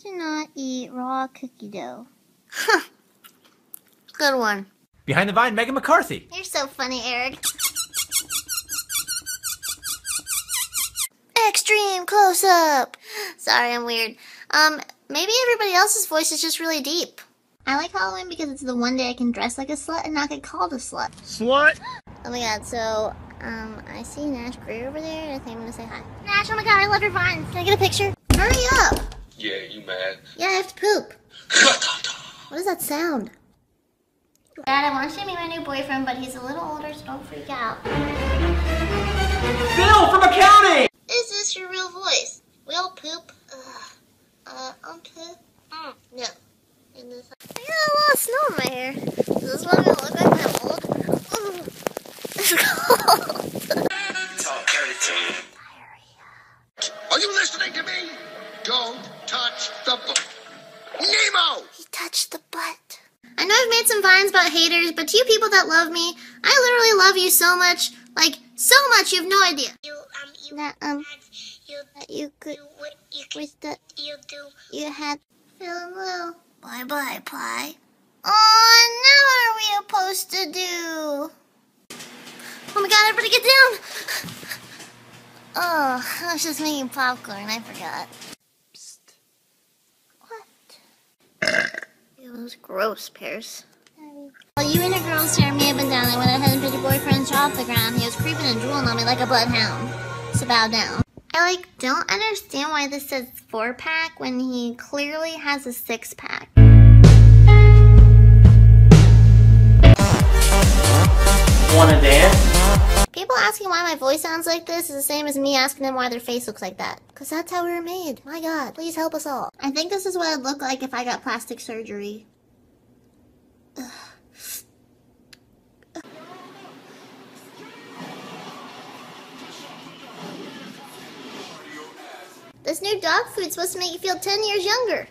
supposed to not eat raw cookie dough? Huh. Good one. Behind the Vine, Meghan McCarthy. You're so funny, Eric. Extreme close-up. Sorry, I'm weird. Maybe everybody else's voice is just really deep. I like Halloween because it's the one day I can dress like a slut and not get called a slut. Slut? Oh my god, so, I see Nash Grier over there and I think I'm gonna say hi. Nash, oh my god, I love your vines. Can I get a picture? Hurry up! Yeah, you mad? Yeah, I have to poop. What is that sound? Dad, I want you to meet my new boyfriend, but he's a little older, so don't freak out. Bill from accounting! Is this your real voice? We all poop. I'm poop. No. In this I got a lot of snow in my hair. Is this what I'm gonna look like when I'm old? Ooh. It's cold. Talk dirty. Diarrhea. Are you listening to me? Don't touch the butt. Nemo! He touched the butt. I know I've made some vines about haters, but to you people that love me, I literally love you so much. Like, so much, you have no idea. Fell in love. Bye bye, pie. Oh, now what are we supposed to do? Oh my god, everybody get down! Oh, I was just making popcorn, I forgot. Psst. What? It was gross, Paris. While you and your girls stared me up and down, I went ahead and picked your boyfriend's jaw off the ground. He was creeping and drooling on me like a bloodhound. So bow down. I, like, don't understand why this says 4-pack when he clearly has a 6-pack. Wanna dance? People asking why my voice sounds like this is the same as me asking them why their face looks like that. Cause that's how we were made. My god, please help us all. I think this is what I'd look like if I got plastic surgery. Ugh. This new dog food's supposed to make you feel 10 years younger.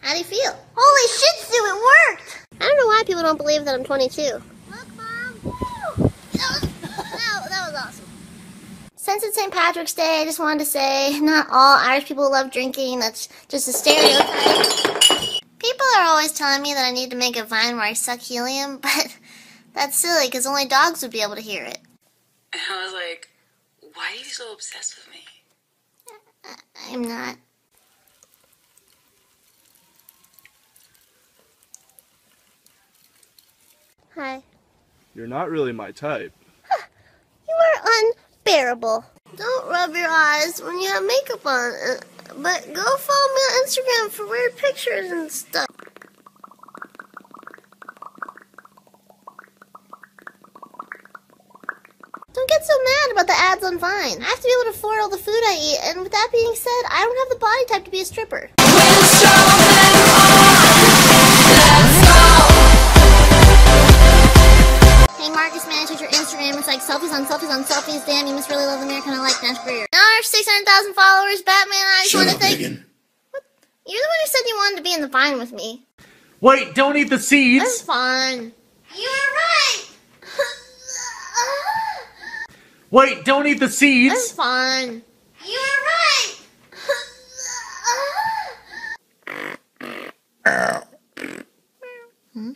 How do you feel? Holy shit, Sue, it worked! I don't know why people don't believe that I'm 22. Look, Mom! Woo! That was awesome. Since it's St. Patrick's Day, I just wanted to say, not all Irish people love drinking. That's just a stereotype. People are always telling me that I need to make a vine where I suck helium, but that's silly, because only dogs would be able to hear it. And I was like, why are you so obsessed with me? I'm not. Hi. You're not really my type. Huh. You are unbearable. Don't rub your eyes when you have makeup on, but go follow me on Instagram for weird pictures and stuff. Don't get so mad about the ads on Vine. I have to be able to afford all the food I eat, and with that being said, I don't have the body type to be a stripper. Hey Marcus, manage your Instagram. It's like selfies on selfies on selfies. Damn, you must really love America. I like Nash Grier. Now our 600,000 followers, Batman, I just want to thank you. What? You're the one who said you wanted to be in the Vine with me. Wait, don't eat the seeds. That's fun. You were right. Wait, don't eat the seeds! That's fine. You were right! Hmm?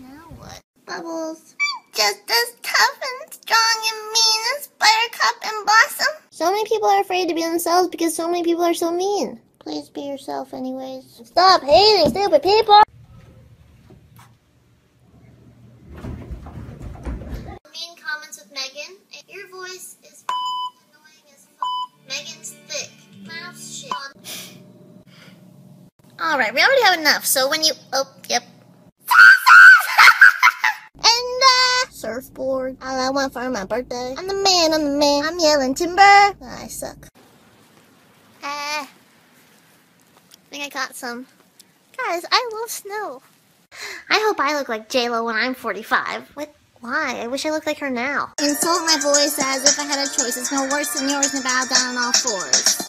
Now what? Bubbles. Just as tough and strong and mean as Buttercup and Blossom. So many people are afraid to be themselves because so many people are so mean. Please be yourself anyways. Stop hating stupid people! Your voice is annoying as f***. Megan's thick. Mouth shit. Alright, we already have enough, so when you... Oh, yep. And surfboard. All I want for my birthday. I'm the man, I'm the man. I'm yelling timber. Oh, I suck. I think I got some. Guys, I love snow. I hope I look like J-Lo when I'm 45. With... Why? I wish I looked like her now. Insult my voice as if I had a choice. It's no worse than yours and bow down on all fours.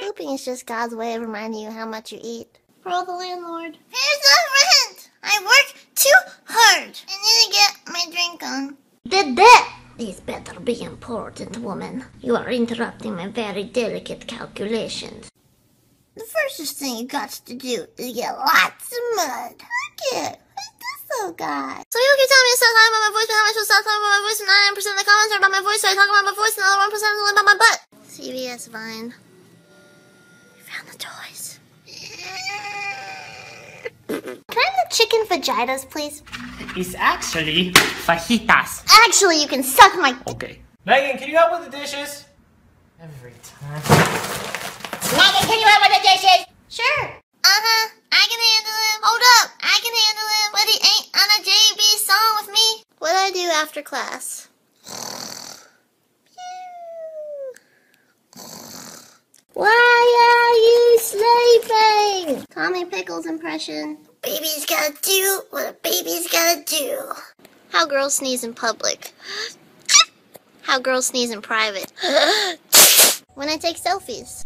Pooping is just God's way of reminding you how much you eat. Roll the landlord. Here's the rent! I work too hard. I need to get my drink on. Did that! This better be important, woman. You are interrupting my very delicate calculations. The first thing you got to do is get lots of mud. Look at it. Oh God. So people keep telling me to stop talking about my voice, but how am I supposed to stop talking about my voice? 99% of the comments are about my voice, so I talk about my voice, and the other 1% is only about my butt. CVS Vine. I found the toys. Can I have the chicken fajitas, please? It's actually fajitas. Actually, you can suck my... Okay. Megan, can you help with the dishes? Every time. Megan, can you help with the dishes? Sure. Uh-huh. I can handle him. Hold up. I can handle him, but he ain't on a JB song with me. What I do after class? Why are you sleeping? Tommy Pickles impression. Baby's gotta do what a baby's gotta do. How girls sneeze in public. How girls sneeze in private. When I take selfies.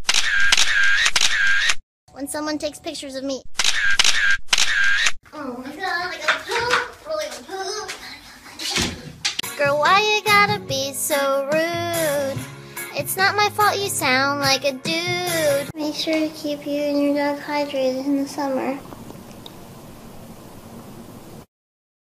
When someone takes pictures of me. Oh my God, I gotta poop, really gotta poop. Girl, why you gotta be so rude? It's not my fault you sound like a dude. Make sure to keep you and your dog hydrated in the summer.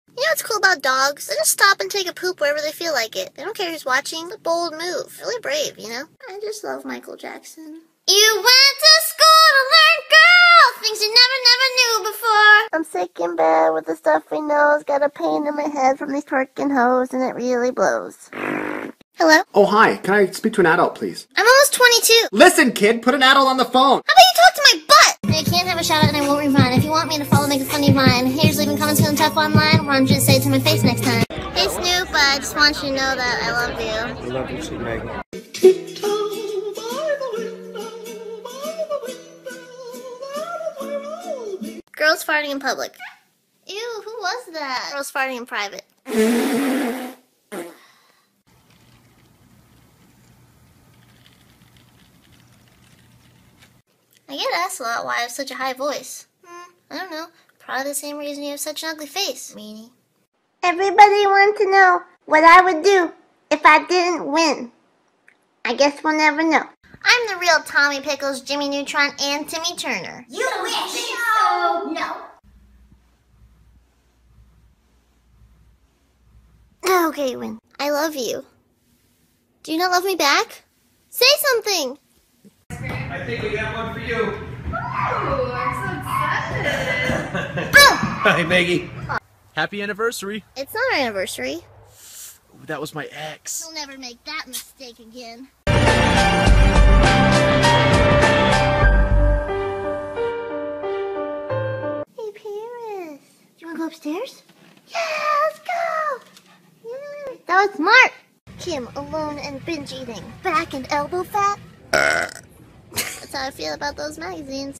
You know what's cool about dogs? They just stop and take a poop wherever they feel like it. They don't care who's watching. It's a bold move. Really brave, you know? I just love Michael Jackson. You went to school to learn, girl, things you never knew before. I'm sick in bed with the stuffy nose, got a pain in my head from these twerking hoes, and it really blows. Hello? Oh, hi. Can I speak to an adult, please? I'm almost 22. Listen, kid, put an adult on the phone. How about you talk to my butt? I can't have a shout-out and I won't read mine. If you want me to follow, make a funny mine. Here's leaving comments feeling tough online, or I'm just saying to my face next time. Hey, Snoop, I just want you to know that I love you. I love you too, Megan. Girls farting in public. Ew, who was that? Girls farting in private. I get asked a lot why I have such a high voice. I don't know. Probably the same reason you have such an ugly face, meanie. Everybody wants to know what I would do if I didn't win. I guess we'll never know. I'm the real Tommy Pickles, Jimmy Neutron, and Timmy Turner. You wish! So, no. Okay, Win. I love you. Do you not love me back? Say something! I think we got one for you. Ooh, I'm so excited. Hi, Maggie. Happy anniversary. It's not our anniversary. Ooh, that was my ex. He'll never make that mistake again. Go upstairs? Yeah, let's go! Yeah. That was smart! Kim, alone and binge eating. Back and elbow fat? That's how I feel about those magazines.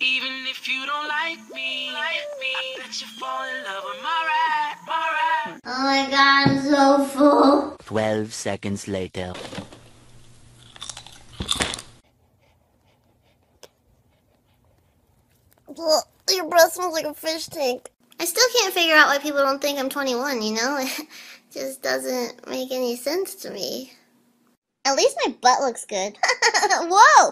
Even if you don't like me, I bet you fall in love with my ride. Oh my God, I'm so full. 12 seconds later. Well, your breath smells like a fish tank. I still can't figure out why people don't think I'm 21, you know? It just doesn't make any sense to me. At least my butt looks good. Whoa!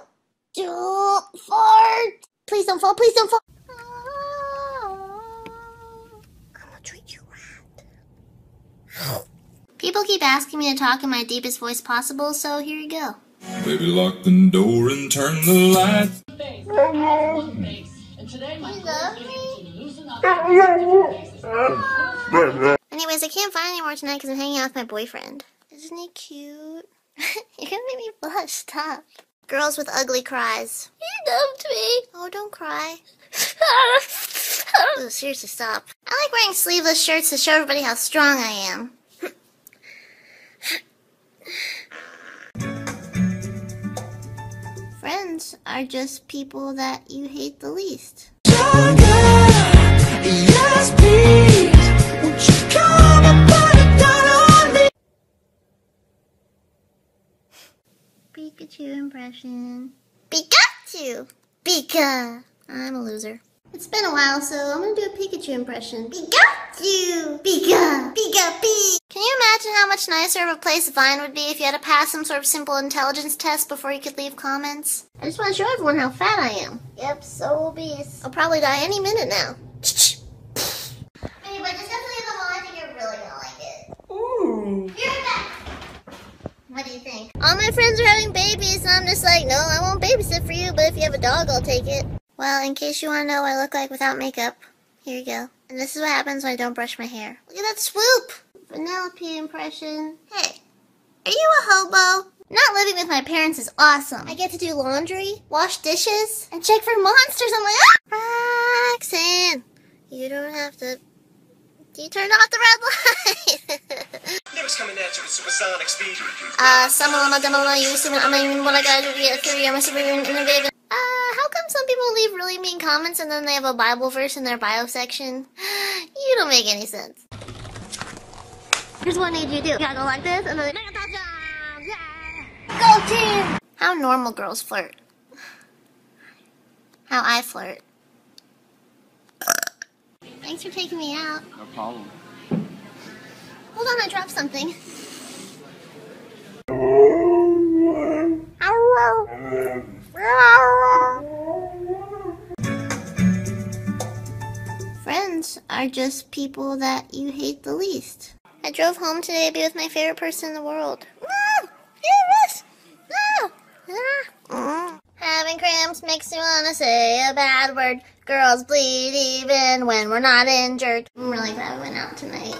Don't fart! Please don't fall, please don't fall! I'm gonna treat you right. People keep asking me to talk in my deepest voice possible, so here you go. Baby, lock the door and turn the lights. Today, my Anyways, I can't find any more tonight because I'm hanging out with my boyfriend. Isn't he cute? You're gonna make me blush. Stop. Girls with ugly cries. You dumped me. Oh, don't cry. Oh, seriously, stop. I like wearing sleeveless shirts to show everybody how strong I am. Friends are just people that you hate the least. Sugar, yes, please. Won't you come and put it down on me? Pikachu impression. Pikachu! Pika! I'm a loser. It's been a while, so I'm gonna do a Pikachu impression. Pikachu! Pika! Pika Pika! Can you imagine how much nicer of a place Vine would be if you had to pass some sort of simple intelligence test before you could leave comments? I just want to show everyone how fat I am. Yep, so obese. I'll probably die any minute now. Anyway, just go play the hall. I think you're really gonna like it. Ooh. You're back! What do you think? All my friends are having babies, and I'm just like, no, I won't babysit for you, but if you have a dog, I'll take it. Well, in case you want to know what I look like without makeup, here you go. And this is what happens when I don't brush my hair. Look at that swoop! Vanellope impression. Hey, are you a hobo? Not living with my parents is awesome. I get to do laundry, wash dishes, and check for monsters. I'm like, ah! Roxanne, you don't have to... You turned off the red light! Lyrics coming at you with supersonic speed. How come some people leave really mean comments and then they have a Bible verse in their bio section? You don't make any sense. Here's what I need you to do. You gotta go like this and then... Mega touchdown! Yeah! Go team! How normal girls flirt. How I flirt. Thanks for taking me out. No problem. Hold on, I dropped something. Friends are just people that you hate the least. I drove home today to be with my favorite person in the world. Having cramps makes me want to say a bad word. Girls bleed even when we're not injured. I'm really glad we went out tonight.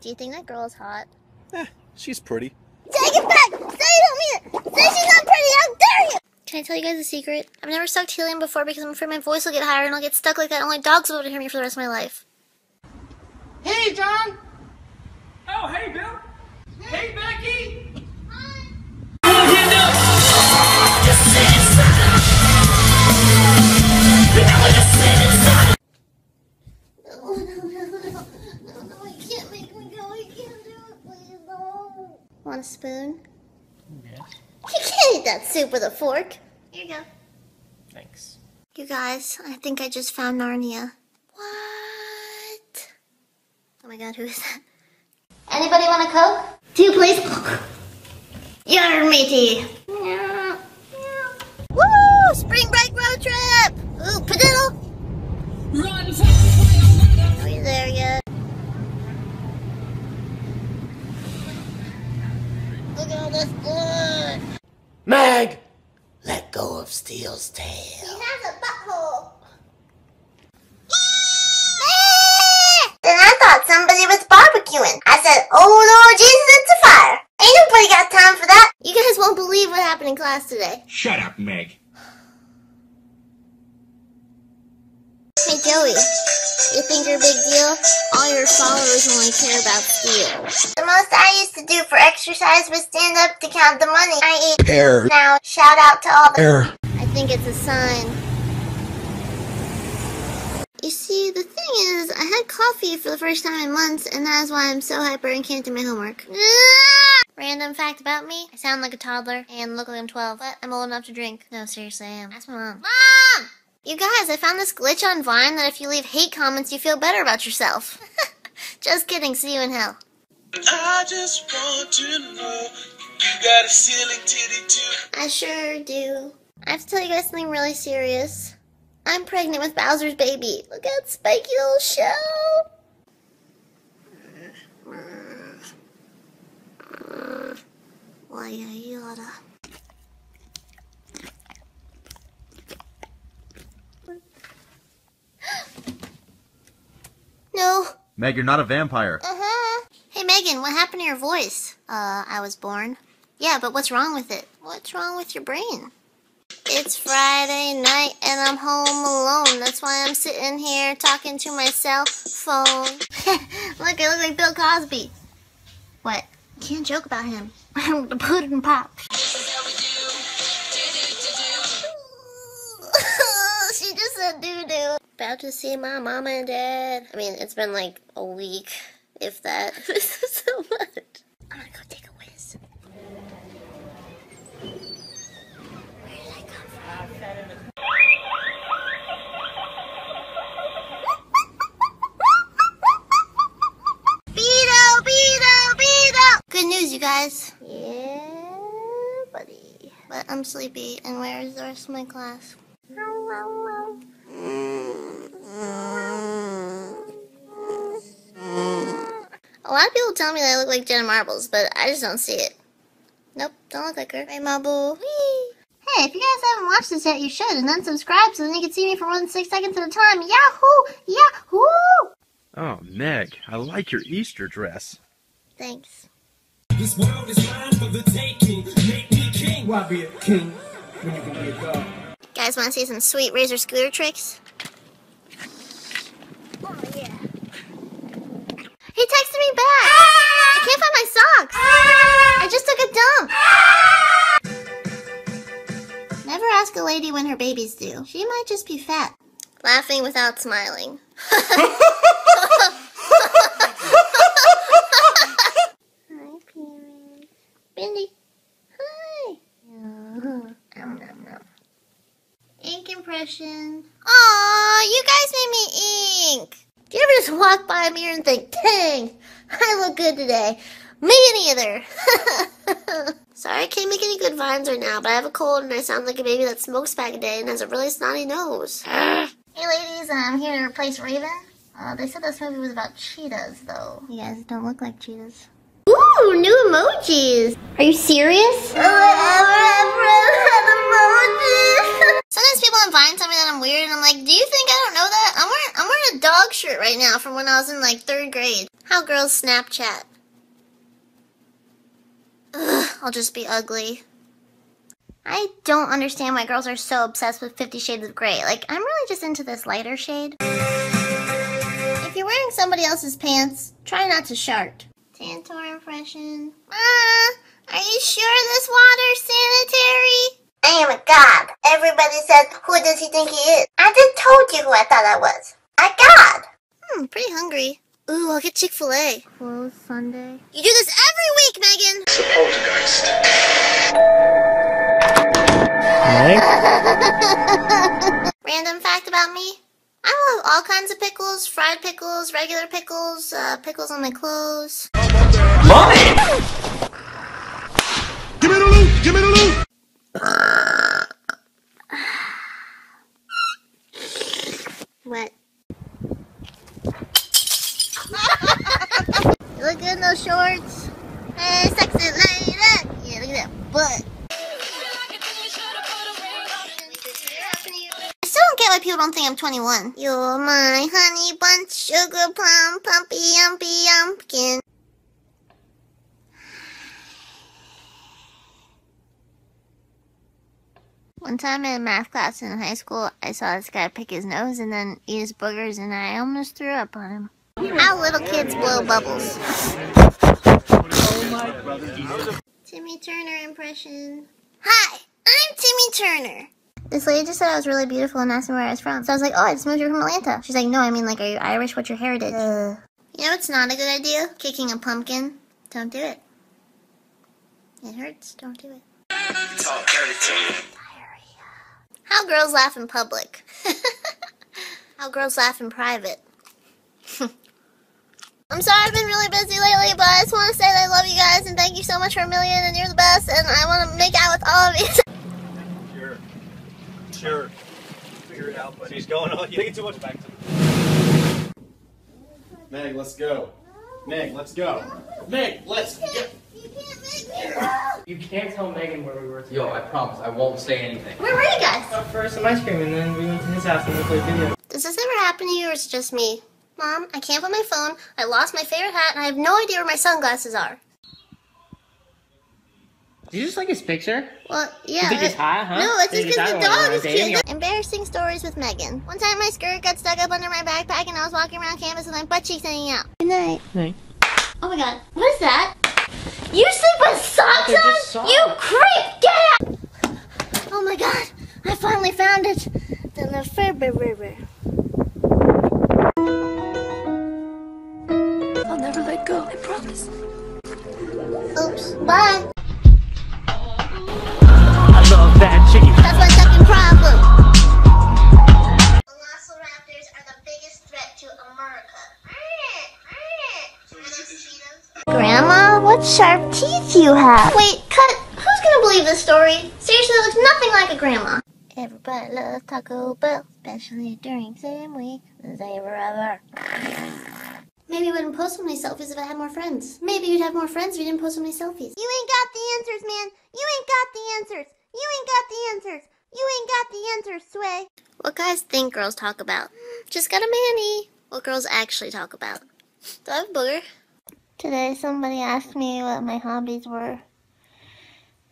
Do you think that girl is hot? Eh, she's pretty. Take it back! Say you don't mean it! Say she's not pretty! How dare you! Can I tell you guys a secret? I've never sucked helium before because I'm afraid my voice will get higher and I'll get stuck like that. Only dogs will be able to hear me for the rest of my life. Hey, John! Oh, hey, Bill! Hey, Becky! Hi! Come here now! Want a spoon? Yes. You can't eat that soup with a fork. Here you go. Thanks. You guys, I think I just found Narnia. What? Oh my god, who is that? Anybody want a Coke? Two, please. Your matey. Yeah. Yeah. Woo! Spring break road trip! Ooh, padiddle! Run, oh, you there yet? Meg, let go of Steel's tail. He has a butthole. Then I thought somebody was barbecuing. I said, oh Lord Jesus, it's a fire. Ain't nobody got time for that. You guys won't believe what happened in class today. Shut up, Meg. Hey, Joey. You think you're a big deal? All your followers only care about Steel. The most I used to do for exercise was stand up to count the money I eat. Air. Now, shout out to all the... Air. I think it's a sign. You see, the thing is, I had coffee for the first time in months, and that is why I'm so hyper and can't do my homework. Random fact about me, I sound like a toddler and look like I'm 12, but I'm old enough to drink. No, seriously, I am. Ask my mom. Mom! You guys, I found this glitch on Vine that if you leave hate comments, you feel better about yourself. Just kidding, see you in hell. I just want to know, you got a ceiling titty too. I sure do. I have to tell you guys something really serious. I'm pregnant with Bowser's baby. Look at that spiky little shell. Why, no. Meg, you're not a vampire. Uh-huh. Hey, Megan, what happened to your voice? I was born. Yeah, but what's wrong with it? What's wrong with your brain? It's Friday night and I'm home alone. That's why I'm sitting here talking to my cell phone. Look, I look like Bill Cosby. What? You can't joke about him. I'm the pudding pop. She just said doo-doo. About to see my mom and dad. I mean, it's been like a week, if that. This is so much. I'm gonna go take a whiz. news, you guys. Yeah, buddy. But I'm sleepy, and where is the rest of my class? A lot of people tell me that I look like Jenna Marbles, but I just don't see it. Nope, don't look like her. Hey, Marble. Whee! Hey, if you guys haven't watched this yet, you should, and then subscribe so then you can see me for more than 6 seconds at a time. Yahoo! Yahoo! Oh, Meg, I like your Easter dress. Thanks. This world is mine for the taking. Make me king. Why be a king when you can be a god? Guys, want to see some sweet razor scooter tricks? Oh, yeah. He texted me back. Ah! I can't find my socks. Ah! I just took a dump. Ah! Never ask a lady when her baby's due. She might just be fat. Laughing without smiling. Hi, Peary. Bindi. Hi. Ink impression. Aww, you guys made me ink. Do you ever just walk by a mirror and think, dang, I look good today? Me neither. Sorry I can't make any good vines right now, but I have a cold and I sound like a baby that smokes back a day and has a really snotty nose. Hey ladies, I'm here to replace Raven. They said this movie was about cheetahs, though. You guys don't look like cheetahs. Ooh, new emojis! Are you serious? Sometimes people on Vine tell me that I'm weird, and I'm like, do you think I don't know that? I'm wearing a dog shirt right now from when I was in, like, 3rd grade. How girls Snapchat. Ugh, I'll just be ugly. I don't understand why girls are so obsessed with 50 Shades of Grey. Like, I'm really just into this lighter shade. If you're wearing somebody else's pants, try not to shart. Tantor impression. Are you sure this water's sanitary? I am a god. Everybody said, who does he think he is? I just told you who I thought I was. A god. Hmm, pretty hungry. Ooh, I'll get Chick-fil-A. Close Sunday. You do this every week, Megan. It's a poltergeist. Right? Random fact about me. I love all kinds of pickles. Fried pickles, regular pickles, pickles on my clothes. Mommy! Give me the loot! Give me the loot! What? You look good in those shorts. Hey, sexy lady. Yeah, look at that butt. I still don't get why people don't think I'm 21. You're my honey bunch, sugar plum, pumpy, yumpy, yumpkin. One time in math class in high school, I saw this guy pick his nose and then eat his boogers, and I almost threw up on him. How little kids blow bubbles. Timmy Turner impression. Hi, I'm Timmy Turner. This lady just said I was really beautiful and asked me where I was from. So I was like, oh, I just moved here from Atlanta. She's like, no, I mean, like, are you Irish? What's your heritage? You know it's not a good idea? Kicking a pumpkin. Don't do it. It hurts. Don't do it. Talk dirty to me. How girls laugh in public. How girls laugh in private. I'm sorry I've been really busy lately, but I just want to say that I love you guys and thank you so much for 1,000,000 and you're the best and I want to make out with all of you. Sure. Figure it out, buddy. She's going on. You're taking too much back to me. Meg, let's go. Meg, let's go. Meg, let's go. You can't tell Megan where we were today. Yo, I promise, I won't say anything. Where were you guys? Up for some ice cream, and then we went to his house and we played video. Does this ever happen to you, or is it just me? Mom, I can't find my phone, I lost my favorite hat, and I have no idea where my sunglasses are. Did you just like his picture? Well, yeah. You think it's hot, huh? No, it's just because the dog is cute. Embarrassing stories with Megan. One time my skirt got stuck up under my backpack, and I was walking around campus with my butt cheeks hanging out. Good night. Night. Oh my god, what is that? You sleep with socks on? You creep! Get out! Oh my god, I finally found it. The Lafleur River. I'll never let go, I promise. Oops, bye. I love that chicken. That's my second problem. Grandma, what What sharp teeth you have. Wait, cut. Who's gonna believe this story? Seriously, it looks nothing like a grandma. Everybody loves Taco Bell, especially during same week as I ever. Maybe I wouldn't post so many selfies if I had more friends. Maybe you'd have more friends if you didn't post so many selfies. You ain't got the answers, man. You ain't got the answers. You ain't got the answers. You ain't got the answers, Sway. What guys think girls talk about? Just got a manny. What girls actually talk about? Do I have a booger? Today somebody asked me what my hobbies were.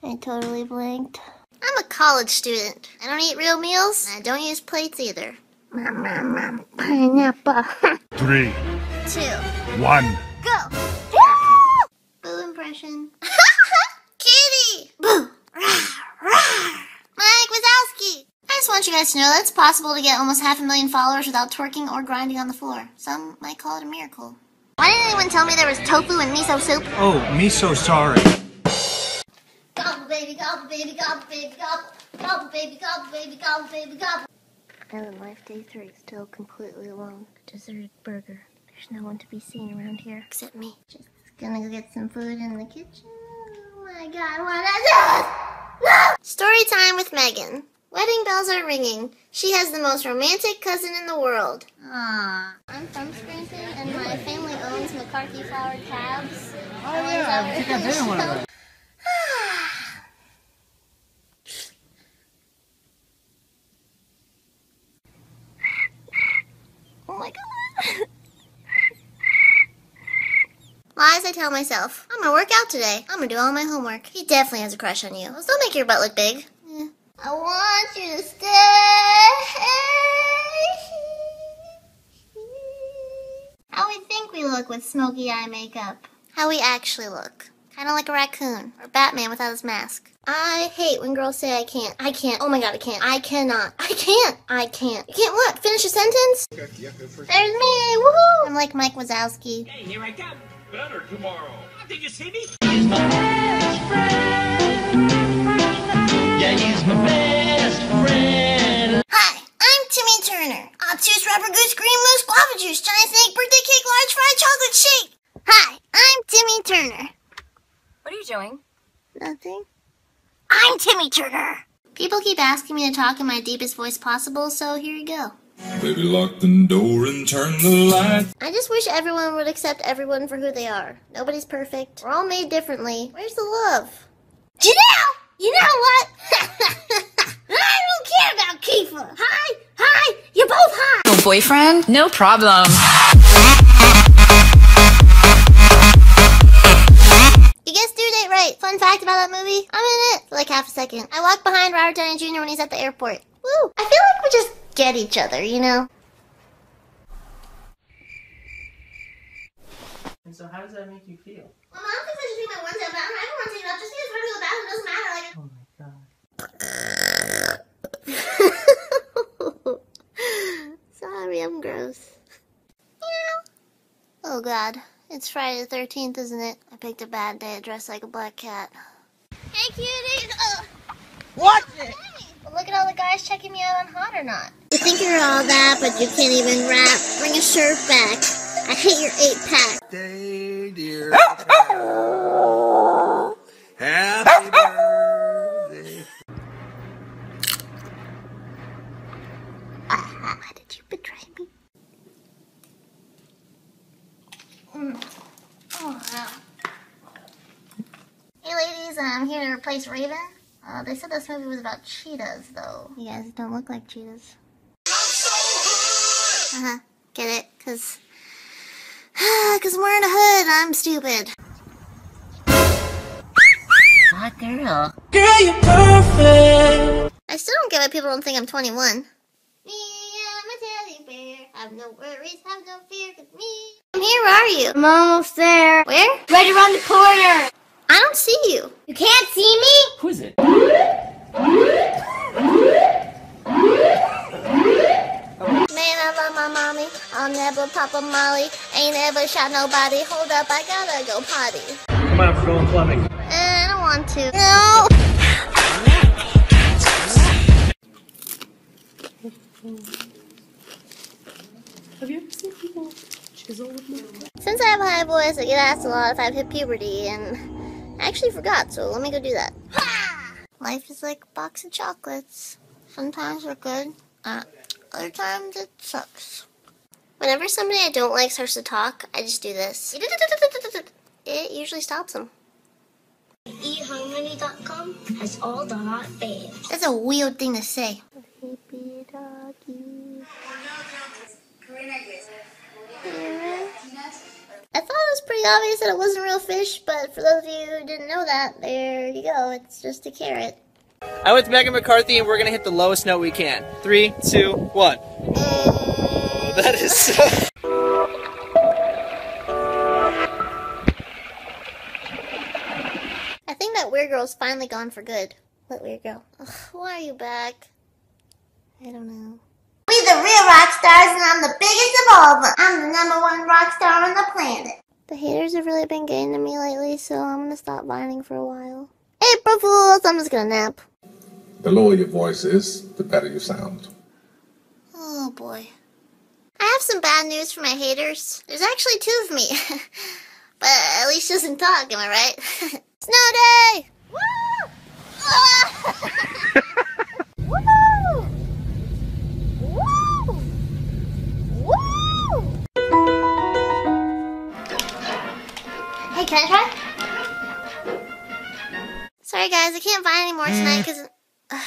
I totally blanked. I'm a college student. I don't eat real meals. And I don't use plates either. Pineapple. 3, 2, 1. Go! Boo impression. Kitty! Boo! Mike Wazowski! I just want you guys to know that it's possible to get almost 500,000 followers without twerking or grinding on the floor. Some might call it a miracle. Why didn't anyone tell me there was tofu in miso soup? Oh, me so sorry. Gobble baby, gobble baby, gobble baby, gobble. Gobble baby, gobble baby, gobble baby, gobble. I'm in life day 3, still completely alone. Deserted burger. There's no one to be seen around here except me. Just gonna go get some food in the kitchen. Oh my god, what is this? No! Story time with Meghan. Wedding bells are ringing. She has the most romantic cousin in the world. Aww. I'm from Scranton, and my family owns McCarthy Flower Cabs. Oh yeah, I think I've been in one of those. Oh my god. Lies I tell myself. I'm gonna work out today. I'm gonna do all my homework. He definitely has a crush on you. I'll still make your butt look big. Yeah. I want you to stay. How we think we look with smoky eye makeup. How we actually look. Kinda like a raccoon. Or Batman without his mask. I hate when girls say I can't. I can't. Oh my god, I can't. I cannot. I can't. I can't. You can't what? Finish a sentence? Okay, yeah, go first. There's me. Woohoo! I'm like Mike Wazowski. Hey, here I come. Better tomorrow. Did you see me? He's my best friend. Yeah, he's my best friend. Hi, I'm Timmy Turner. Obtuse rubber goose, green moose, guava juice, giant snake, birthday cake, large fried chocolate shake. Hi, I'm Timmy Turner. What are you doing? Nothing. I'm Timmy Turner. People keep asking me to talk in my deepest voice possible, so here you go. Baby, lock the door and turn the lights. I just wish everyone would accept everyone for who they are. Nobody's perfect. We're all made differently. Where's the love? Janelle! You know what? I don't care about Kiefer. Hi, you're both hot. No boyfriend? No problem. You guessed due date right. Fun fact about that movie, I'm in it for like half a second. I walked behind Robert Downey Jr. when he's at the airport. Woo! I feel like we just get each other, you know? And so how does that make you feel? Well, Mom thinks I should take my onesie out, but I don't have a onesie out. Just because I go to the bathroom doesn't matter. Like, oh my god. Sorry, I'm gross. Oh god. It's Friday the 13th, isn't it? I picked a bad day to dress like a black cat. Hey cuties! What? Look at all the guys checking me out on Hot or Not. You think you're all that, but you can't even rap. Bring a shirt back. I hate your 8-pack. Day, dear. Happy birthday. Why did you betray me? Oh, wow. Hey, ladies, I'm here to replace Raven. They said this movie was about cheetahs, though. You guys don't look like cheetahs. Uh-huh. Get it? Cause we're in a hood. I'm stupid. Hot girl. Girl, you're perfect. I still don't get why people don't think I'm 21. Me, I'm a teddy bear. Have no worries, have no fear, cause me. I'm here, where are you? I'm almost there. Where? Right around the corner. I don't see you. You can't see me? Who is it? Man, I love my mommy. I'll never pop a molly. Ain't ever shot nobody. Hold up, I gotta go potty. Come on, we're going clubbing. I don't want to. No. Have you ever seen people chisel with me? Since I have high boy realized I get asked a lot if I've hit puberty, and I actually forgot, so let me go do that. Ha! Life is like a box of chocolates. Sometimes they're good, other times it sucks. Whenever somebody I don't like starts to talk, I just do this. It usually stops them. eharmony.com has all the hot faves. That's a weird thing to say. Hippie doggy. I thought it was pretty obvious that it wasn't real fish, but for those of you who didn't know that, there you go. It's just a carrot. I'm with Meghan McCarthy, and we're going to hit the lowest note we can. 3, 2, 1. Oh, that is so... Weird girl's finally gone for good. What weird girl? Ugh, why are you back? I don't know. We the real rock stars, and I'm the biggest of all of them. I'm the #1 rock star on the planet. The haters have really been getting to me lately, so I'm gonna stop vining for a while. April Fools! I'm just gonna nap. The lower your voice is, the better you sound. Oh boy. I have some bad news for my haters. There's actually 2 of me. But at least she doesn't talk, am I right? Snow day! Woo! Ah! Woo! Woo! Woo! Hey, can I try? Sorry guys, I can't Vine anymore tonight because I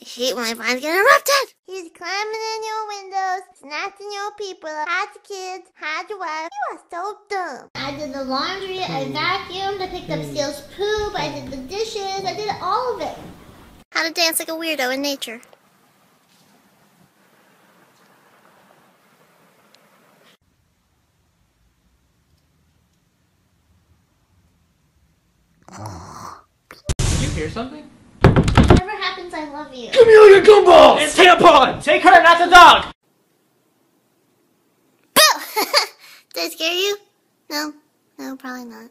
hate when my Vines get interrupted! He's climbing in your windows, snatching your people, hide the kids, hide your wife. You are so dumb. I did the laundry, I vacuumed, I picked up Steele's poop, I did the dishes, I did all of it. How to dance like a weirdo in nature. Did you hear something? I love you. Give me all your gumballs! It's tampon! Take her, not the dog! Boo! Did I scare you? No. No, probably not.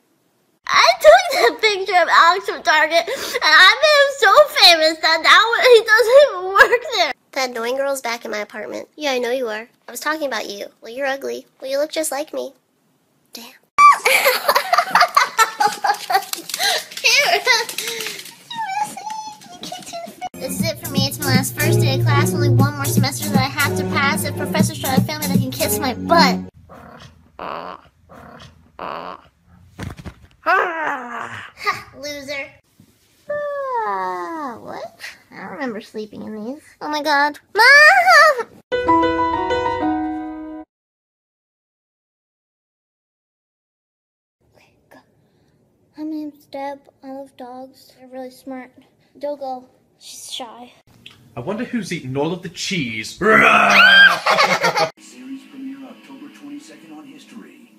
I took that picture of Alex from Target, and I made him so famous that now he doesn't even work there. That annoying girl's back in my apartment. Yeah, I know you are. I was talking about you. Well, you're ugly. Well, you look just like me. Damn. This is it for me. It's my last first day of class. Only 1 more semester that I have to pass. If professors try to fail me, they can kiss my butt. Ha! Loser. What? I don't remember sleeping in these. Oh my god. Mom! I'm named Deb. I love dogs. They're really smart. Dogo. She's shy. I wonder who's eaten all of the cheese. Series premiere October 22nd on History.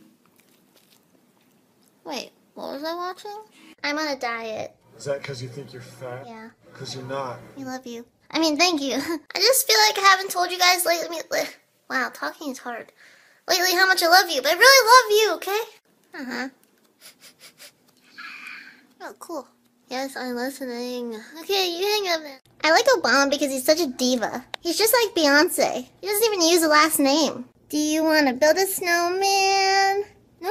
Wait, what was I watching? I'm on a diet. Is that because you think you're fat? Yeah. Because you're not. We love you. I mean, thank you. I just feel like I haven't told you guys lately. Wow, talking is hard. Lately, how much I love you, but I really love you, okay? Uh-huh. Oh, cool. Yes, I'm listening. Okay, you hang up then. I like Obama because he's such a diva. He's just like Beyonce. He doesn't even use a last name. Do you want to build a snowman? No,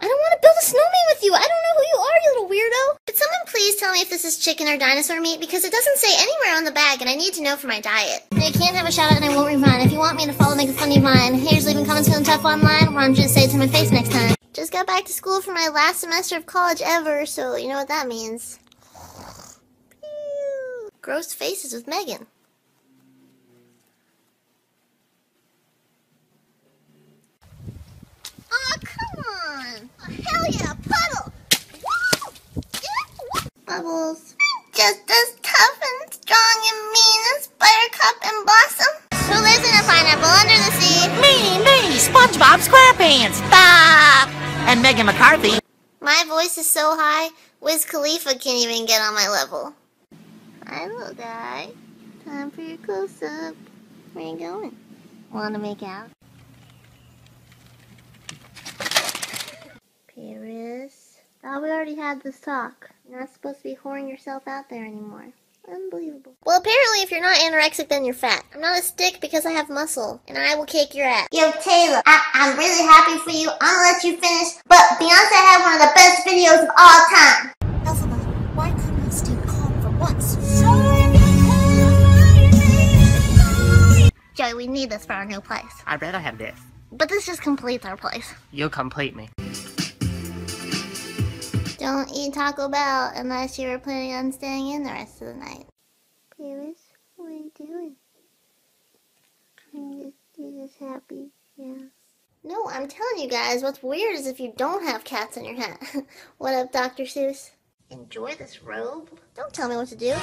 I don't want to build a snowman with you. I don't know who you are, you little weirdo. Could someone please tell me if this is chicken or dinosaur meat? Because it doesn't say anywhere on the bag, and I need to know for my diet. And I can't have a shout out, and I won't read mine. If you want me to follow, make a funny mine. Here's leaving comments feeling tough online, or I'm just saying it to my face next time. Just got back to school for my last semester of college ever, so you know what that means. Gross faces with Meghan. Oh, come on! Oh, hell yeah, puddle! Woo! Yeah, Bubbles. Just as tough and strong and mean as Buttercup and Blossom. Who lives in a pineapple under the sea? Me, SpongeBob SquarePants. Bop! And Meghan McCarthy. My voice is so high, Wiz Khalifa can't even get on my level. Hi, little guy. Time for your close-up. Where you going? Want to make out? Paris. Thought we already had this talk. You're not supposed to be whoring yourself out there anymore. Unbelievable. Well, apparently if you're not anorexic, then you're fat. I'm not a stick because I have muscle, and I will kick your ass. Yo, Taylor, I'm really happy for you. I'm gonna let you finish, but Beyonce had one of the best videos of all time. Elphaba, why couldn't I stay calm for once? Joey, we need this for our new place. I bet I have this. But this just completes our place. You'll complete me. Don't eat Taco Bell unless you were planning on staying in the rest of the night. Paris, what are you doing? You're just happy, yeah. No, I'm telling you guys, what's weird is if you don't have cats in your hat. What up, Dr. Seuss? Enjoy this robe. Don't tell me what to do.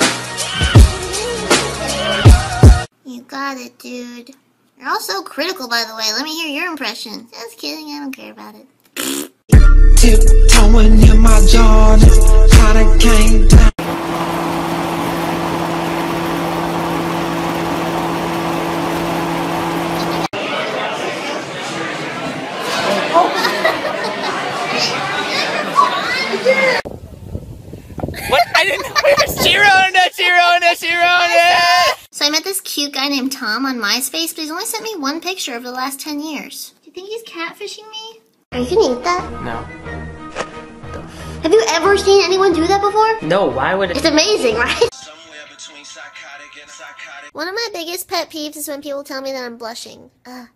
You got it, dude. You're all so critical, by the way. Let me hear your impression. Just kidding, I don't care about it. Tiptoeing in my jaw, kinda came down. What? I didn't know we were Sharona! So I met this cute guy named Tom on MySpace, but he's only sent me one picture over the last 10 years. Do you think he's catfishing me? Are you gonna eat that? No. Have you ever seen anyone do that before? No, why would it? It's amazing, right? Somewhere between psychotic and psychotic. One of my biggest pet peeves is when people tell me that I'm blushing.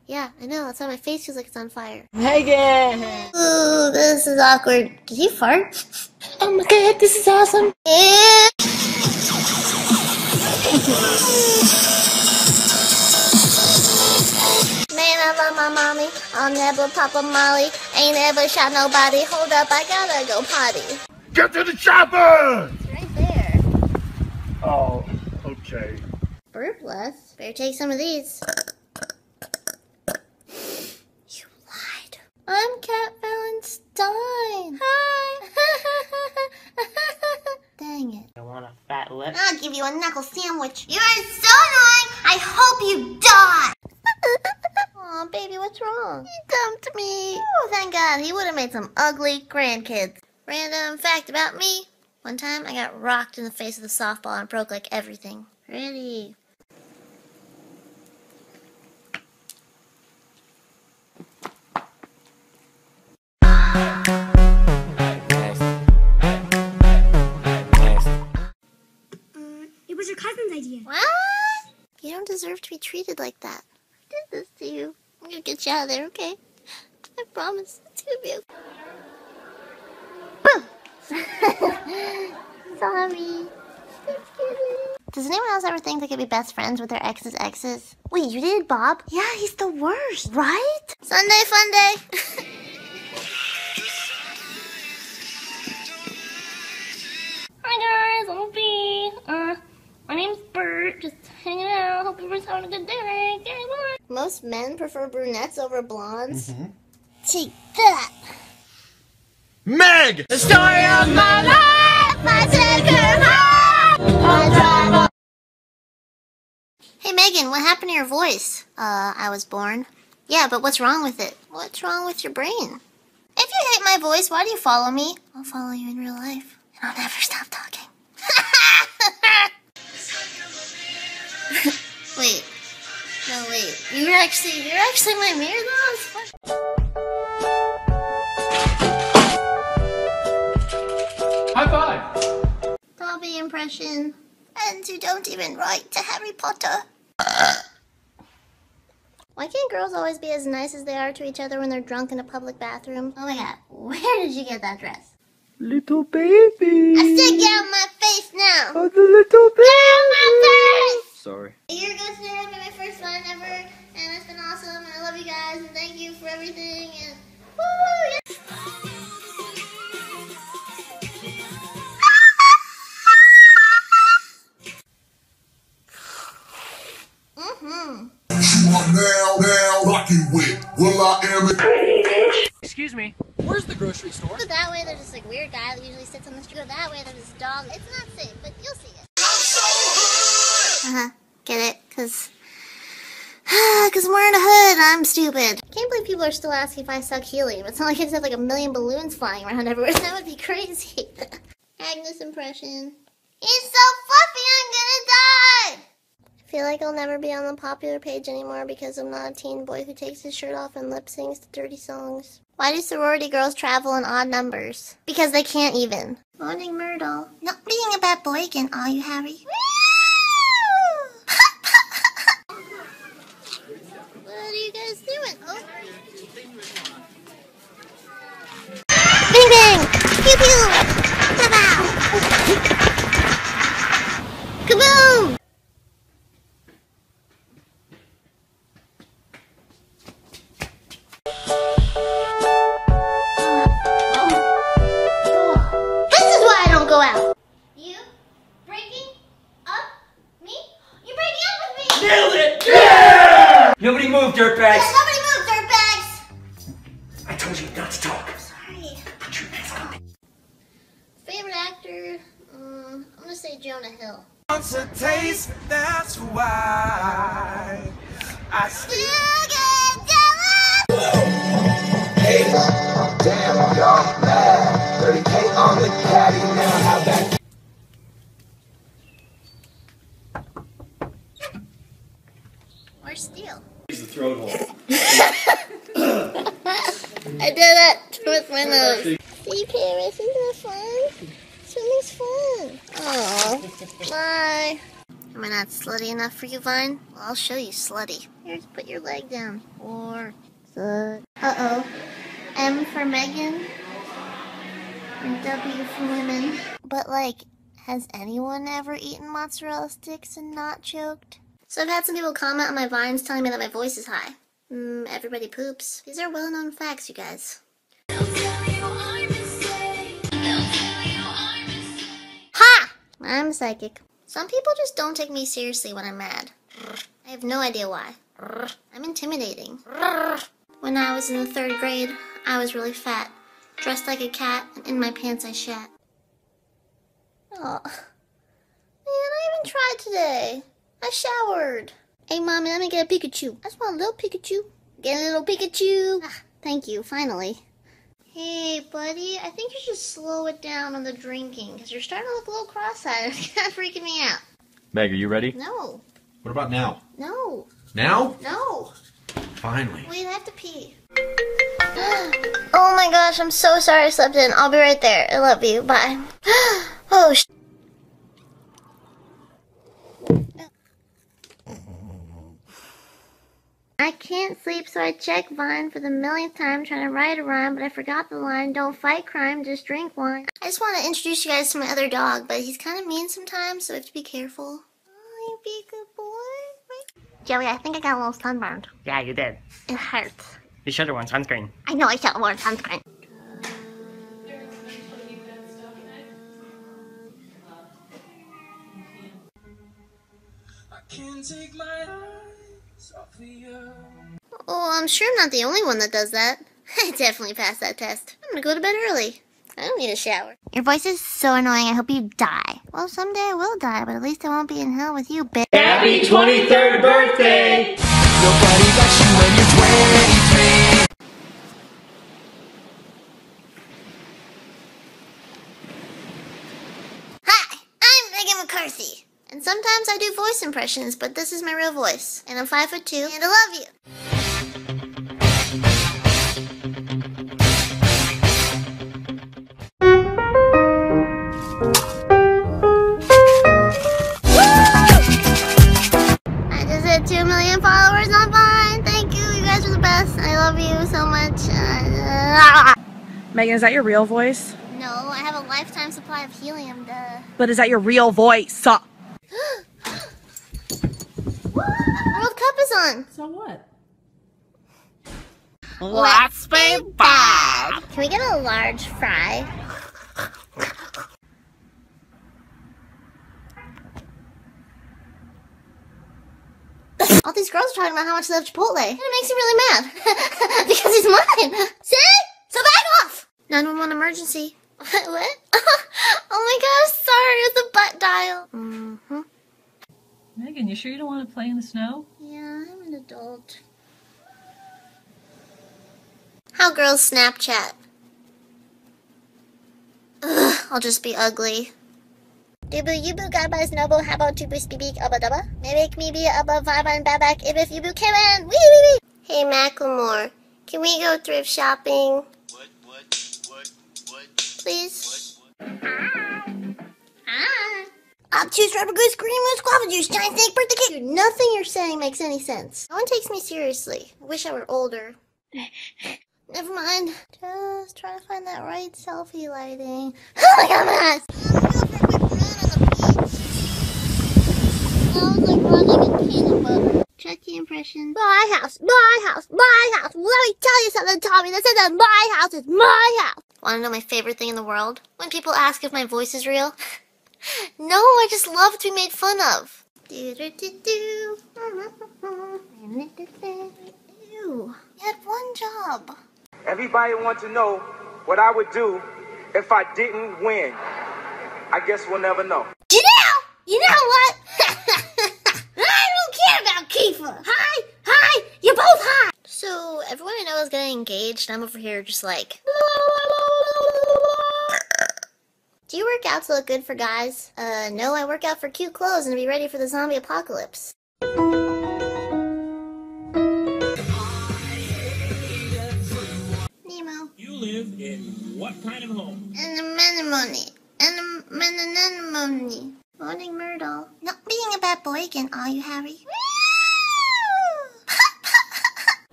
Yeah, I know, that's why my face feels like it's on fire. Hey, yeah. Ooh, this is awkward. Did you fart? Oh my god, this is awesome. I love my mommy, I'll never pop a molly, ain't ever shot nobody, hold up, I gotta go potty. Get to the chopper! It's right there. Oh, okay. Burpless. Better take some of these. You lied. I'm Cat Valentine. Hi! Dang it. I want a fat lip. I'll give you a knuckle sandwich. You are so annoying, I hope you die! Aw, baby, what's wrong? He dumped me. Oh, thank God. He would have made some ugly grandkids. Random fact about me. One time, I got rocked in the face with a softball and broke, like, everything. Pretty. It was your cousin's idea. What? You don't deserve to be treated like that. I did this to you. I'm gonna get you out of there, okay? I promise. It's gonna be okay. Boom! Sorry. Just kidding. Does anyone else ever think they could be best friends with their ex's exes? Wait, you did, Bob? Yeah, he's the worst, right? Sunday fun day. Hi guys, I'm B. My name's Bert. Just hanging out. Hope everyone's having a good day. Okay, bye. Most men prefer brunettes over blondes. Mm-hmm. Take that. Meg! The story of my life! My second home! Hey Megan, what happened to your voice? I was born. Yeah, but what's wrong with it? What's wrong with your brain? If you hate my voice, why do you follow me? I'll follow you in real life. And I'll never stop talking. Wait. No, wait. You're actually my mirror, though? High five! Dobby impression. Friends who don't even write to Harry Potter. Why can't girls always be as nice as they are to each other when they're drunk in a public bathroom? Oh my god, where did you get that dress? Little baby! I still get out my face now! Oh, the little baby! Get out my face! Sorry. A year ago today, I made my first Vine ever, and it's been awesome, and I love you guys, and thank you for everything, and woo! Yeah. Mm-hmm. You are now rocking with Will I Am Crazy Bitch. Excuse me, where's the grocery store? Go that way, there's this like weird guy that usually sits on the street. Go that way, there's this dog. It's not safe, but you'll see it. Get it? Cause we're in a hood, I'm stupid. I can't believe people are still asking if I suck helium. It's not like I just have like a million balloons flying around everywhere. That would be crazy. Agnes impression. He's so fluffy, I'm gonna Feel like I'll never be on the popular page anymore because I'm not a teen boy who takes his shirt off and lip syncs to dirty songs. Why do sorority girls travel in odd numbers? Because they can't even. Morning, Myrtle. Not being a bad boy again, are you, Harry? What are you guys doing? Oh. Bing bang! Pew pew! Ba-bow! Kaboom! Nobody move, dirtbags! Yeah, nobody move, dirtbags! I told you not to talk. I'm sorry. Put your mask on. Favorite actor? I'm gonna say Jonah Hill. Wants a taste, that's why I still get jealous! Hey, damn, y'all mad. 30K on the caddy, now how that... Or steal. Use the throat hole. I did that with my nose. See, Paris, isn't that fun? Swimming's fun. Oh, bye. Am I not slutty enough for you, Vine? Well, I'll show you slutty. Here, just put your leg down. Or slut. Uh-oh. M for Meghan. And W for women. But, like, has anyone ever eaten mozzarella sticks and not choked? So I've had some people comment on my Vines telling me that my voice is high. Everybody poops. These are well-known facts, you guys. Ha! I'm psychic. Some people just don't take me seriously when I'm mad. I have no idea why. I'm intimidating. When I was in the 3rd grade, I was really fat, dressed like a cat, and in my pants I shat. Oh, man, I even tried today. I showered. Hey, Mommy, let me get a Pikachu. I just want a little Pikachu. Get a little Pikachu. Ah, thank you, finally. Hey, buddy, I think you should slow it down on the drinking, because you're starting to look a little cross-eyed. It's kind of freaking me out. Meg, are you ready? No. What about now? No. Now? No. Finally. Wait, I have to pee. Oh, my gosh, I'm so sorry I slept in. I'll be right there. I love you. Bye. Oh, sh... I can't sleep, so I check Vine for the millionth time trying to write a rhyme, but I forgot the line, don't fight crime, just drink wine. I just want to introduce you guys to my other dog, but he's kind of mean sometimes, so we have to be careful. Oh, you be a good boy. Wait. Joey, I think I got a little sunburned. Yeah, you did. It hurts. You should have worn sunscreen. I know I should have worn sunscreen. I can't take my eyes off of you. Oh, I'm sure I'm not the only one that does that. I definitely passed that test. I'm gonna go to bed early. I don't need a shower. Your voice is so annoying, I hope you die. Well, someday I will die, but at least I won't be in hell with you, bitch. Happy 23rd birthday! Nobody likes you when you're 23. Hi, I'm Meghan McCarthy. And sometimes I do voice impressions, but this is my real voice. And I'm 5'2", and I love you. I just hit 2 million followers on Vine. Thank you, you guys are the best. I love you so much. Meghan, is that your real voice? No, I have a lifetime supply of helium, duh. But is that your real voice? World Cup is on. So what? Let's be bad. Can we get a large fry? All these girls are talking about how much they love Chipotle. And it makes me really mad. Because it's mine. See? So back off. 911 emergency. What? Oh my gosh, sorry. It's a butt dial. Mm-hmm. Meghan, you sure you don't want to play in the snow? Yeah, I'm an adult. How girls Snapchat. Ugh, I'll just be ugly. Dubu yubu gabas noble haba tubus bibik abadaba. Mebek mibi abba vaban babak ibif yubu kiman. Wee wee wee. Hey Macklemore, can we go thrift shopping? What? Please? Obtuse rubber goose, green moose, guava juice, giant snake, birthday cake. Nothing you're saying makes any sense. No one takes me seriously. I wish I were older. Never mind. Just trying to find that right selfie lighting. Oh my god, my ass! Sounds like running in peanut butter. Check the impression. My house. Let me tell you something, Tommy. That says that my house is my house. Wanna know my favorite thing in the world? When people ask if my voice is real. No, I just love to be made fun of. You had one job. Everybody wants to know what I would do if I didn't win. I guess we'll never know. You know what? I don't care about Kiefer. Hi, you're both hot. So everyone I know is getting engaged, and I'm over here just like. Do you work out to look good for guys? No, I work out for cute clothes and to be ready for the zombie apocalypse. Nemo. You live in what kind of home? An anemone. An anemone. Morning, Myrtle. Not being a bad boy again, are you, Harry?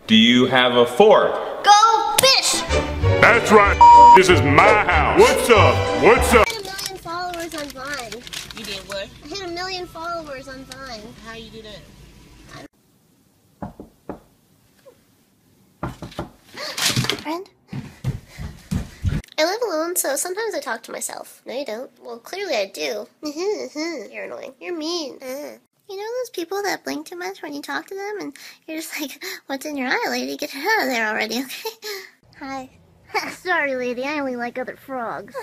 Do you have a fork? Go fish! That's right. This is my house. What's up? On Vine. You did what? I hit 1 million followers on Vine. How you do that? Friend? I live alone, so sometimes I talk to myself. No, you don't. Well, clearly I do. You're annoying. You're mean. You know those people that blink too much when you talk to them, and you're just like, "What's in your eye, lady? Get it out of there already, okay?" Hi. Sorry, lady. I only like other frogs.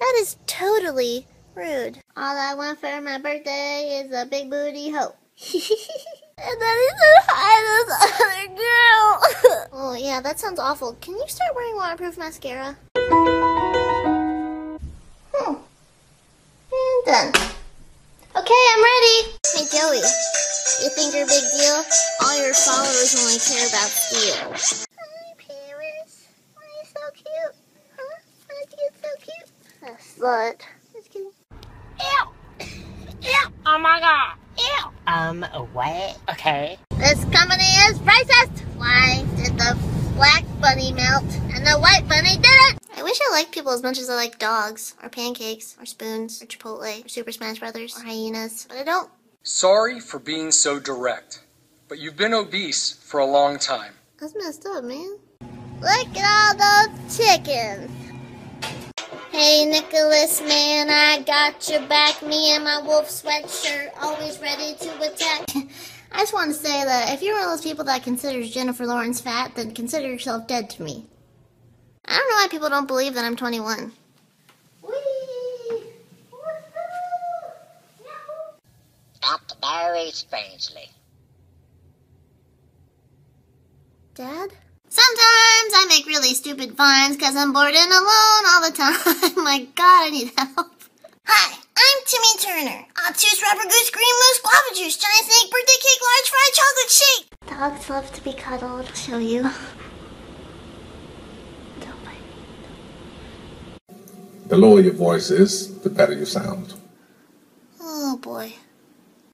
That is totally. Rude. All I want for my birthday is a big booty hoe. And that is as high as other girl. Oh yeah, that sounds awful. Can you start wearing waterproof mascara? And done. Okay, I'm ready. Hey Joey, you think you're a big deal? All your followers only care about steals. Hi Paris. Why are you so cute? Huh? Why did you get so cute? A slut. Just kidding. Ew! Oh my god! Ew! What? Okay. This company is racist! Why did the black bunny melt and the white bunny didn't? I wish I liked people as much as I like dogs, or pancakes, or spoons, or Chipotle, or Super Smash Brothers, or hyenas, but I don't. Sorry for being so direct, but you've been obese for a long time. That's messed up, man. Look at all those chickens! Hey Nicholas, man, I got your back. Me and my wolf sweatshirt, always ready to attack. I just want to say that if you're one of those people that considers Jennifer Lawrence fat, then consider yourself dead to me. I don't know why people don't believe that I'm 21. Whee! Dr. Barry Strangely. Dad? Sometimes I make really stupid vines because I'm bored and alone all the time. My god, I need help. Hi, I'm Timmy Turner. Obtuse rubber goose, green moose, guava juice, giant snake, birthday cake, large fried chocolate shake. Dogs love to be cuddled. I'll show you. Don't bite me. The lower your voice is, the better you sound. Oh boy.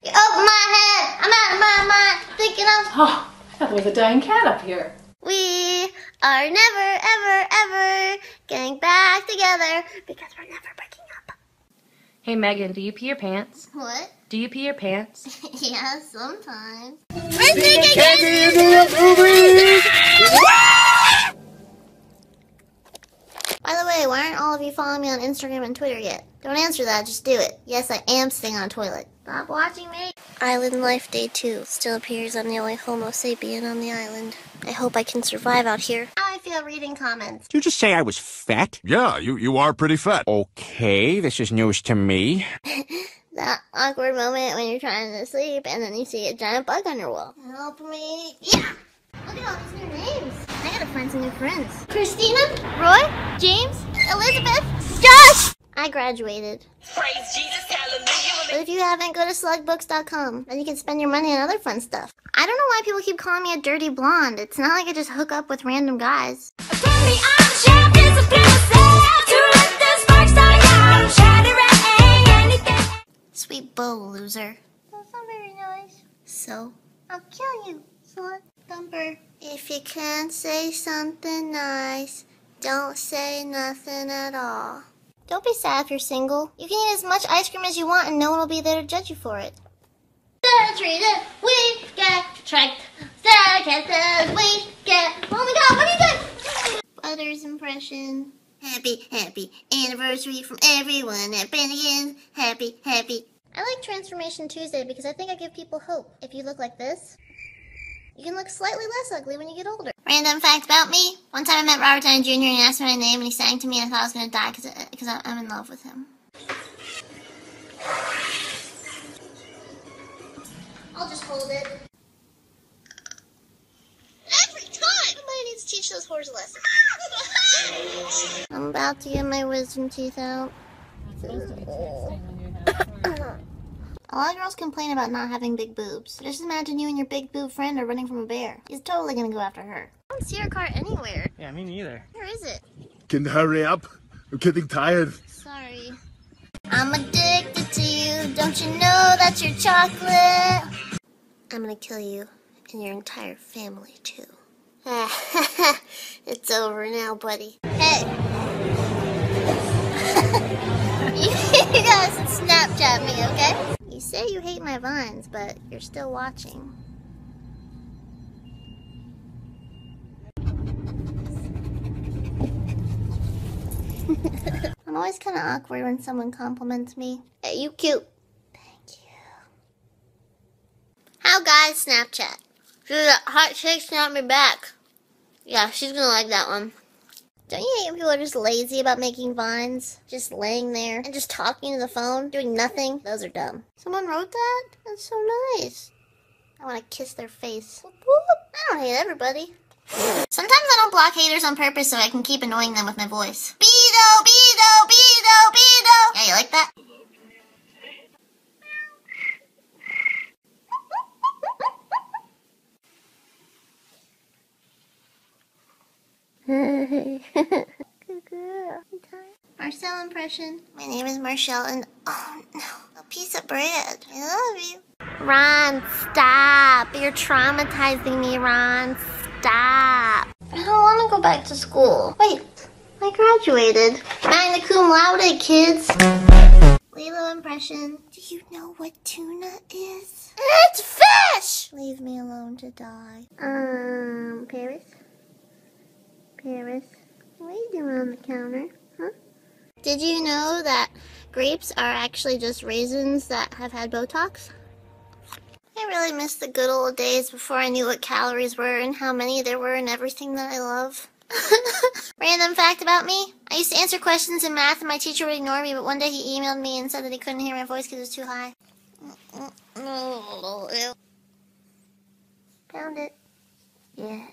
Get over my head. I'm out of my mind. Thinking of. Oh, that was a dying cat up here. We are never, ever, ever getting back together because we're never breaking up. Hey, Megan, do you pee your pants? What? Do you pee your pants? Yeah, sometimes. We're thinking candy. By the way, why aren't all of you following me on Instagram and Twitter yet? Don't answer that, just do it. Yes, I am sitting on a toilet. Stop watching me. Island Life Day 2. Still appears I'm the only Homo sapien on the island. I hope I can survive out here. How I feel reading comments. Did you just say I was fat? Yeah, you are pretty fat. Okay, this is news to me. That awkward moment when you're trying to sleep and then you see a giant bug on your wall. Help me. Yeah! Look at all these new names. I gotta find some new friends. Christina, Roy, James, Elizabeth, Josh! I graduated. Praise Jesus, hallelujah. But if you haven't, go to slugbooks.com and you can spend your money on other fun stuff. I don't know why people keep calling me a dirty blonde. It's not like I just hook up with random guys. Sweet bull, loser. That's not very nice. So? I'll kill you, slut thumper. If you can't say something nice, don't say nothing at all. Don't be sad if you're single. You can eat as much ice cream as you want and no one will be there to judge you for it. The tree that we get tracked. The cat that we get. Oh my god, what are you doing? Butter's impression. Happy, happy anniversary from everyone at Bennigan's. Happy, happy. I like Transformation Tuesday because I think I give people hope. If you look like this, you can look slightly less ugly when you get older. Random fact about me. One time I met Robert Downey Jr. and he asked me my name and he sang to me and I thought I was going to die because I'm in love with him. I'll just hold it. Every time! Somebody needs to teach those whores a lesson. I'm about to get my wisdom teeth out. A lot of girls complain about not having big boobs. Just imagine you and your big boob friend are running from a bear. He's totally gonna go after her. I don't see her car anywhere. Yeah, me neither. Where is it? Can you hurry up? I'm getting tired. Sorry. I'm addicted to you. Don't you know that's your chocolate? I'm gonna kill you and your entire family too. It's over now, buddy. Hey! You guys Snapchat me, okay? You say you hate my vines, but you're still watching. I'm always kind of awkward when someone compliments me. Hey, you cute. Thank you. How guys Snapchat? Dude, that hot chick snapped me back. Yeah, she's gonna like that one. Don't you hate when people are just lazy about making vines? Just laying there and just talking to the phone, doing nothing? Those are dumb. Someone wrote that? That's so nice. I want to kiss their face. Whoop, whoop. I don't hate everybody. Sometimes I don't block haters on purpose so I can keep annoying them with my voice. Beedo, beedo, beedo, beedo. Yeah, you like that? Good girl. Marcel impression. My name is Marcel and oh no, a piece of bread. I love you. Ron, stop. You're traumatizing me, Ron. Stop. I don't want to go back to school. Wait, I graduated. Magna cum laude, kids. Lilo impression. Do you know what tuna is? It's fish! Leave me alone to die. Paris? Paris, what are you doing on the counter, huh? Did you know that grapes are actually just raisins that have had Botox? I really miss the good old days before I knew what calories were and how many there were and everything that I love. Random fact about me. I used to answer questions in math and my teacher would ignore me, but one day he emailed me and said that he couldn't hear my voice because it was too high. Found it. Yeah.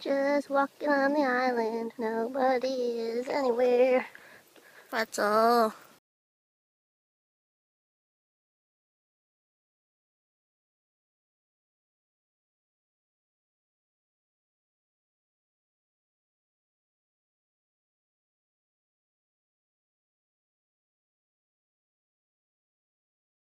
Just walking on the island, nobody is anywhere. That's all.